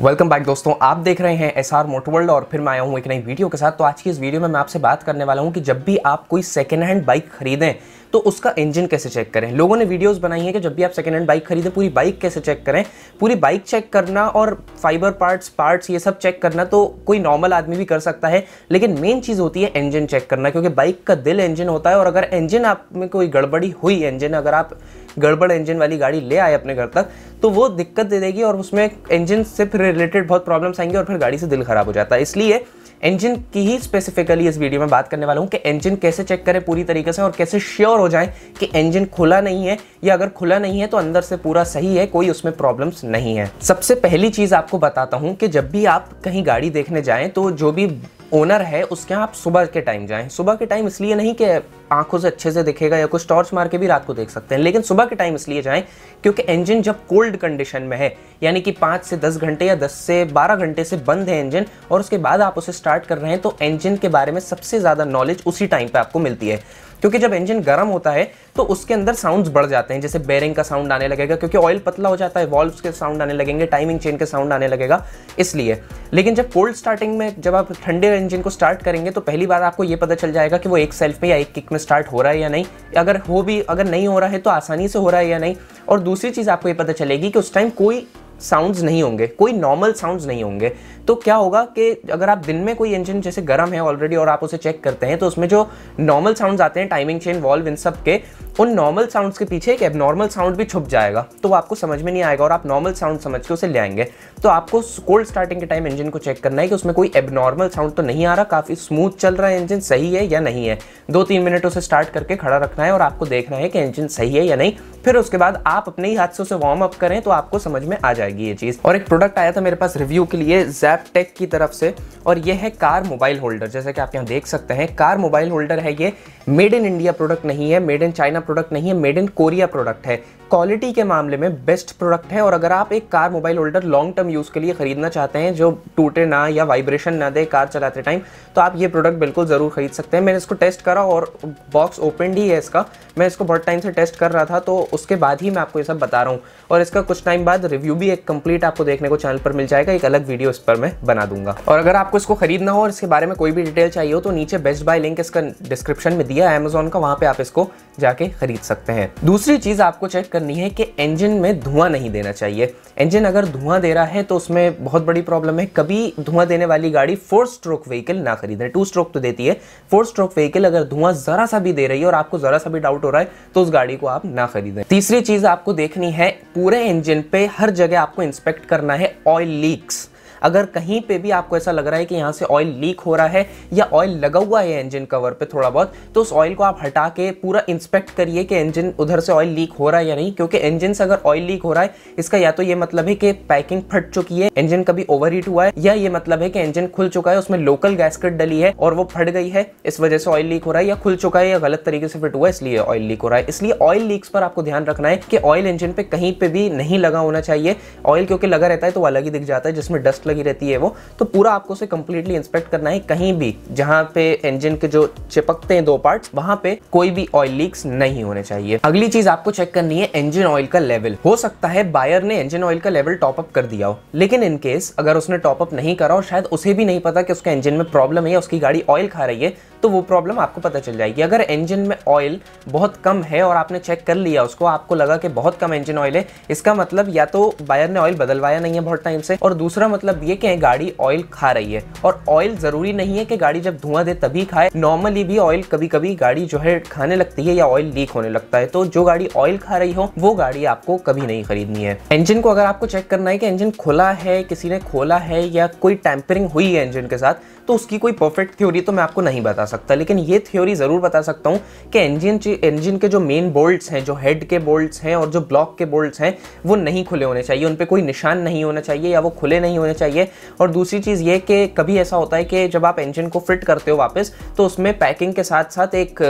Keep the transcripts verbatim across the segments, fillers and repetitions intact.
Welcome back दोस्तों, आप देख रहे हैं एस आर मोटरवर्ल्ड और फिर मैं आया हूँ एक नई वीडियो के साथ। तो आज की इस वीडियो में मैं आपसे बात करने वाला हूँ कि जब भी आप कोई सेकेंड हैंड बाइक खरीदें तो उसका इंजन कैसे चेक करें। लोगों ने वीडियोस बनाई हैं कि जब भी आप सेकेंड हैंड बाइक खरीदें पूरी बाइक कैसे चेक करें। पूरी बाइक चेक करना और फाइबर पार्ट्स पार्ट्स ये सब चेक करना तो कोई नॉर्मल आदमी भी कर सकता है, लेकिन मेन चीज़ होती है इंजन चेक करना, क्योंकि बाइक का दिल इंजन होता है। और अगर इंजन आप में कोई गड़बड़ी हुई, इंजन अगर आप गड़बड़ इंजन वाली गाड़ी ले आए अपने घर तक, तो वो दिक्कत दे देगी और उसमें इंजन से फिर रिलेटेड बहुत प्रॉब्लम्स आएंगी और फिर गाड़ी से दिल खराब हो जाता है। इसलिए इंजन की ही स्पेसिफिकली इस वीडियो में बात करने वाला हूँ कि इंजन कैसे चेक करें पूरी तरीके से और कैसे श्योर हो जाए कि इंजन खुला नहीं है, या अगर खुला नहीं है तो अंदर से पूरा सही है, कोई उसमें प्रॉब्लम्स नहीं है। सबसे पहली चीज़ आपको बताता हूँ कि जब भी आप कहीं गाड़ी देखने जाएँ तो जो भी ओनर है उसके यहाँ आप सुबह के टाइम जाएं। सुबह के टाइम इसलिए नहीं कि आंखों से अच्छे से दिखेगा, या कुछ टॉर्च मार के भी रात को देख सकते हैं, लेकिन सुबह के टाइम इसलिए जाएं क्योंकि इंजन जब कोल्ड कंडीशन में है, यानी कि पाँच से दस घंटे या दस से बारह घंटे से बंद है इंजन और उसके बाद आप उसे स्टार्ट कर रहे हैं, तो इंजन के बारे में सबसे ज़्यादा नॉलेज उसी टाइम पर आपको मिलती है। क्योंकि जब इंजन गर्म होता है तो उसके अंदर साउंड्स बढ़ जाते हैं, जैसे बेरिंग का साउंड आने लगेगा क्योंकि ऑयल पतला हो जाता है, वॉल्व्स के साउंड आने लगेंगे, टाइमिंग चेन के साउंड आने लगेगा इसलिए। लेकिन जब कोल्ड स्टार्टिंग में जब आप ठंडे इंजन को स्टार्ट करेंगे तो पहली बार आपको ये पता चल जाएगा कि वो एक सेल्फ में या एक किक में स्टार्ट हो रहा है या नहीं, अगर हो भी अगर नहीं हो रहा है तो आसानी से हो रहा है या नहीं। और दूसरी चीज़ आपको ये पता चलेगी कि उस टाइम कोई साउंड्स नहीं होंगे, कोई नॉर्मल साउंड्स नहीं होंगे। तो क्या होगा कि अगर आप दिन में कोई इंजन जैसे गर्म है ऑलरेडी और आप उसे चेक करते हैं, तो उसमें जो नॉर्मल साउंड्स आते हैं टाइमिंग चेन वॉल्व इन सब के, उन नॉर्मल साउंड्स के पीछे एक एबनॉर्मल साउंड भी छुप जाएगा, तो वो आपको समझ में नहीं आएगा और आप नॉर्मल साउंड समझ के उसे ले आएंगे। तो आपको कोल्ड स्टार्टिंग के टाइम इंजन को चेक करना है कि उसमें कोई एबनॉर्मल साउंड तो नहीं आ रहा, काफ़ी स्मूथ चल रहा है इंजन, सही है या नहीं है। दो तीन मिनट उसे स्टार्ट करके खड़ा रखना है और आपको देखना है कि इंजन सही है या नहीं। फिर उसके बाद आप अपने ही हाथ से उसे वार्म अप करें तो आपको समझ में आ जाएगी ये चीज़। और एक प्रोडक्ट आया था मेरे पास रिव्यू के लिए जैप टेक की तरफ से, और ये है कार मोबाइल होल्डर। जैसा कि आप यहाँ देख सकते हैं कार मोबाइल होल्डर है, ये मेड इन इंडिया प्रोडक्ट नहीं है, मेड इन चाइना प्रोडक्ट नहीं है, मेड इन कोरिया प्रोडक्ट है। क्वालिटी के मामले में बेस्ट प्रोडक्ट है। और अगर आप एक car mobile holder long term use के लिए खरीदना चाहते हैं जो टूटे ना या वाइब्रेशन ना दे कार चलाते टाइम, तो आप ये प्रोडक्ट बिल्कुल ज़रूर खरीद सकते हैं। मैंने इसको टेस्ट करा और बॉक्स ओपनड ही है इसका, मैं इसको बहुत टाइम से टेस्ट कर रहा था तो उसके बाद ही मैं आपको ये सब बता रहा हूँ। और इसका कुछ टाइम बाद रिव्यू भी एक कंप्लीट आपको देखने को चैनल पर मिल जाएगा, एक अलग वीडियो इस पर मैं बना दूंगा। और अगर आपको इसको खरीदना हो और इसके बारे में कोई भी डिटेल चाहिए हो तो नीचे बेस्ट बाय लिंक इसका डिस्क्रिप्शन में दिया है अमेजॉन का, वहाँ पे आप इसको जाके खरीद सकते हैं। दूसरी चीज़ आपको चेक करनी है कि इंजन में धुआं नहीं देना चाहिए। इंजन अगर धुआं दे रहा है तो उसमें बहुत बड़ी प्रॉब्लम है। कभी धुआं देने वाली गाड़ी फोर स्ट्रोक व्हीकल ना खरीदें। टू स्ट्रोक तो देती है, फोर स्ट्रोक व्हीकल अगर धुआं जरा सा भी दे रही है और आपको जरा सा भी डाउट हो रहा है तो उस गाड़ी को आप ना खरीदें। तीसरी चीज़ आपको देखनी है, पूरे इंजन पे हर जगह आपको इंस्पेक्ट करना है ऑयल लीक्स। अगर कहीं पे भी आपको ऐसा लग रहा है कि यहाँ से ऑयल लीक हो रहा है या ऑयल लगा हुआ है इंजन कवर पे थोड़ा बहुत, तो उस ऑयल को आप हटा के पूरा इंस्पेक्ट करिए कि इंजन उधर से ऑयल लीक हो रहा है या नहीं। क्योंकि इंजन से अगर ऑयल लीक हो रहा है इसका या तो ये मतलब है कि पैकिंग फट चुकी है, इंजन कभी ओवर हीट हुआ है, या ये मतलब है कि इंजन खुल चुका है, उसमें लोकल गैस्केट डली है और वो फट गई है, इस वजह से ऑयल लीक हो रहा है, या खुल चुका है या गलत तरीके से फिट हुआ है इसलिए ऑयल लीक हो रहा है। इसलिए ऑयल लीक्स पर आपको ध्यान रखना है कि ऑयल इंजन पे कहीं पे भी नहीं लगा होना चाहिए। ऑयल क्योंकि लगा रहता है तो वो अलग ही दिख जाता है, जिसमें डस्ट लगी रहती है वो, तो पूरा आपको उसे कंप्लीटली इंस्पेक्ट करना है। कहीं भी जहां पे इंजन के जो चिपकते हैं दो पार्ट्स, वहां पे कोई भी ऑयल लीक्स नहीं होने चाहिए। अगली चीज आपको चेक करनी है इंजन ऑयल का लेवल। हो सकता है बायर ने इंजन ऑयल का लेवल टॉप अप कर दिया हो, लेकिन इनकेस अगर उसने टॉप अप नहीं करा और शायद उसे भी नहीं पता कि उसके इंजन में प्रॉब्लम है या उसकी गाड़ी ऑयल खा रही है, तो वो प्रॉब्लम आपको पता चल जाएगी। अगर इंजन में ऑयल बहुत कम है और आपने चेक कर लिया उसको, आपको लगा कि बहुत कम इंजन ऑयल है, इसका मतलब या तो बायर ने ऑयल बदलवाया नहीं है बहुत टाइम से, और दूसरा मतलब ये कि गाड़ी ऑयल खा रही है। और ऑयल ज़रूरी नहीं है कि गाड़ी जब धुआं दे तभी खाए, नॉर्मली भी ऑयल कभी कभी गाड़ी जो है खाने लगती है या ऑयल लीक होने लगता है, तो जो गाड़ी ऑयल खा रही हो वो गाड़ी आपको कभी नहीं खरीदनी है। इंजन को अगर आपको चेक करना है कि इंजन खुला है, किसी ने खोला है या कोई टैंपरिंग हुई है इंजन के साथ, तो उसकी कोई परफेक्ट थ्योरी तो मैं आपको नहीं बता सकता, लेकिन ये थ्योरी ज़रूर बता सकता हूँ कि इंजन इंजन के जो मेन बोल्ट्स हैं, जो हेड के बोल्ट्स हैं और जो ब्लॉक के बोल्ट्स हैं, वो नहीं खुले होने चाहिए, उन पर कोई निशान नहीं होना चाहिए या वो खुले नहीं होने चाहिए। और दूसरी चीज़ ये कि कभी ऐसा होता है कि जब आप इंजन को फिट करते हो वापस, तो उसमें पैकिंग के साथ साथ एक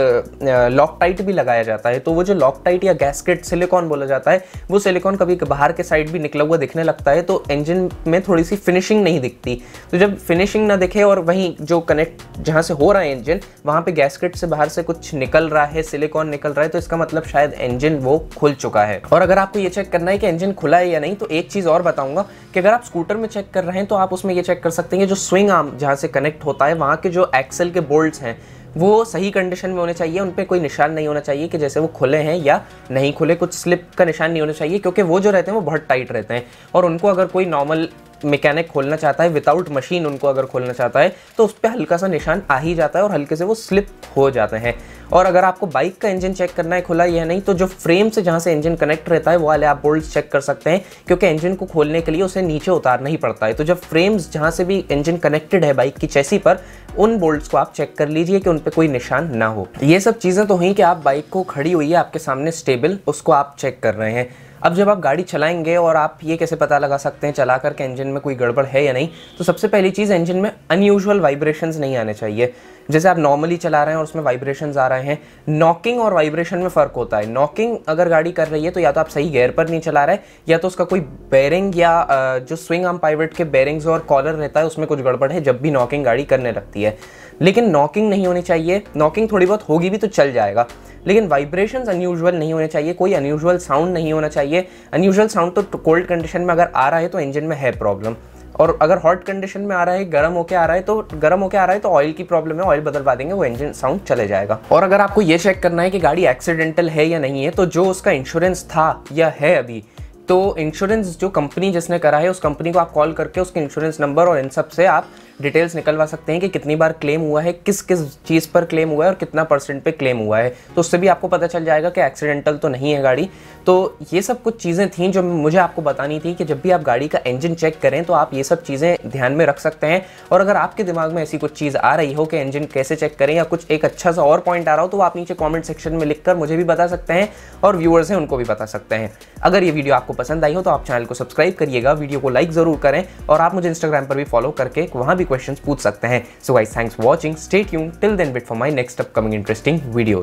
लॉक टाइट भी लगाया जाता है, तो वो जो लॉक टाइट या गैस्केट सिलिकॉन बोला जाता है, वो सिलिकॉन कभी बाहर के साइड भी निकला हुआ दिखने लगता है, तो इंजन में थोड़ी सी फिनिशिंग नहीं दिखती। तो जब फिनिशिंग ना दिखे और वहीं जो कनेक्ट जहाँ से हो रहा है इंजन, वहाँ पे गैस्केट से बाहर से कुछ निकल रहा है, सिलिकॉन निकल रहा है, तो इसका मतलब शायद इंजन वो खुल चुका है। और अगर आपको ये चेक करना है कि इंजन खुला है या नहीं, तो एक चीज़ और बताऊंगा कि अगर आप स्कूटर में चेक कर रहे हैं तो आप उसमें ये चेक कर सकते हैं कि जो स्विंग आर्म जहाँ से कनेक्ट होता है वहाँ के जो एक्सेल के बोल्ट्स हैं वो सही कंडीशन में होने चाहिए, उन पर कोई निशान नहीं होना चाहिए कि जैसे वो खुले हैं या नहीं खुले, कुछ स्लिप का निशान नहीं होना चाहिए, क्योंकि वो जो रहते हैं वो बहुत टाइट रहते हैं और उनको अगर कोई नॉर्मल मैकेनिक खोलना चाहता है विदाउट मशीन, उनको अगर खोलना चाहता है तो उस पर हल्का सा निशान आ ही जाता है और हल्के से वो स्लिप हो जाते हैं। और अगर आपको बाइक का इंजन चेक करना है खुला या नहीं, तो जो फ्रेम से जहाँ से इंजन कनेक्ट रहता है वो वाले आप बोल्ट चेक कर सकते हैं, क्योंकि इंजन को खोलने के लिए उसे नीचे उतारना ही पड़ता है। तो जब फ्रेम्स जहाँ से भी इंजन कनेक्टेड है बाइक की चेसी पर, उन बोल्ट्स को आप चेक कर लीजिए कि उन पर कोई निशान ना हो। ये सब चीज़ें तो हुई कि आप बाइक को खड़ी हुई है आपके सामने स्टेबल, उसको आप चेक कर रहे हैं। अब जब आप गाड़ी चलाएंगे और आप ये कैसे पता लगा सकते हैं चला कर के इंजन में कोई गड़बड़ है या नहीं, तो सबसे पहली चीज़ इंजन में अनयूजुअल वाइब्रेशंस नहीं आने चाहिए। जैसे आप नॉर्मली चला रहे हैं और उसमें वाइब्रेशंस आ रहे हैं, नॉकिंग और वाइब्रेशन में फ़र्क होता है। नॉकिंग अगर गाड़ी कर रही है तो या तो आप सही गियर पर नहीं चला रहे, या तो उसका कोई बेयरिंग या जो स्विंग आर्म पाइवट के बेयरिंग्स और कॉलर रहता है उसमें कुछ गड़बड़ है जब भी नॉकिंग गाड़ी करने लगती है। लेकिन नॉकिंग नहीं होनी चाहिए, नॉकिंग थोड़ी बहुत होगी भी तो चल जाएगा, लेकिन वाइब्रेशंस अनयूजुअल नहीं होने चाहिए, कोई अनयूजुअल साउंड नहीं होना चाहिए। अनयूजुअल साउंड तो कोल्ड कंडीशन में अगर आ रहा है तो इंजन में है प्रॉब्लम, और अगर हॉट कंडीशन में आ रहा है, गर्म होके आ रहा है तो गर्म होके आ रहा है तो ऑयल की प्रॉब्लम है, ऑयल बदलवा देंगे, वो इंजन साउंड चले जाएगा। और अगर आपको ये चेक करना है कि गाड़ी एक्सीडेंटल है या नहीं है, तो जो उसका इंश्योरेंस था या है अभी, तो इंश्योरेंस जो कंपनी जिसने करा है उस कंपनी को आप कॉल करके उसके इंश्योरेंस नंबर और इन सब से आप डिटेल्स निकलवा सकते हैं कि कितनी बार क्लेम हुआ है, किस किस चीज़ पर क्लेम हुआ है और कितना परसेंट पे क्लेम हुआ है। तो उससे भी आपको पता चल जाएगा कि एक्सीडेंटल तो नहीं है गाड़ी। तो ये सब कुछ चीज़ें थीं जो मुझे आपको बतानी थी कि जब भी आप गाड़ी का इंजन चेक करें तो आप ये सब चीज़ें ध्यान में रख सकते हैं। और अगर आपके दिमाग में ऐसी कुछ चीज़ आ रही हो कि इंजन कैसे चेक करें या कुछ एक अच्छा सा और पॉइंट आ रहा हो, तो आप नीचे कॉमेंट सेक्शन में लिख कर मुझे भी बता सकते हैं और व्यूअर्स हैं उनको भी बता सकते हैं। अगर ये वीडियो आपको पसंद आई हो तो आप चैनल को सब्सक्राइब करिएगा, वीडियो को लाइक ज़रूर करें, और आप मुझे इंस्टाग्राम पर भी फॉलो करके वहाँ भी क्वेश्चंस पूछ सकते हैं। So guys, thanks for watching, stay tuned till then wait for my next upcoming interesting video.